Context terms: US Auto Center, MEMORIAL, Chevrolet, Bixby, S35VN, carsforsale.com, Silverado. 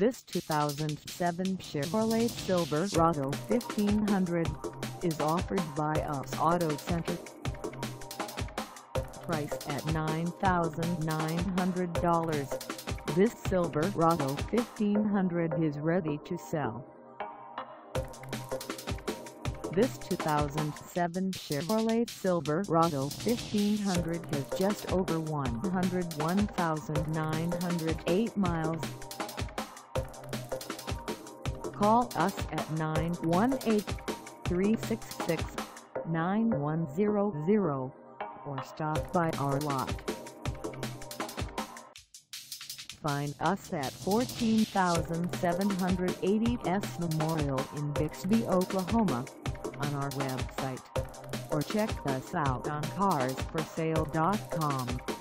This 2007 Chevrolet Silverado 1500 is offered by US Auto Center. Priced at $9,900, this Silverado 1500 is ready to sell. This 2007 Chevrolet Silverado 1500 has just over 101,908 miles. Call us at 918-366-9100 or stop by our lot. Find us at 14,780 S Memorial in Bixby, Oklahoma, on our website, or check us out on carsforsale.com.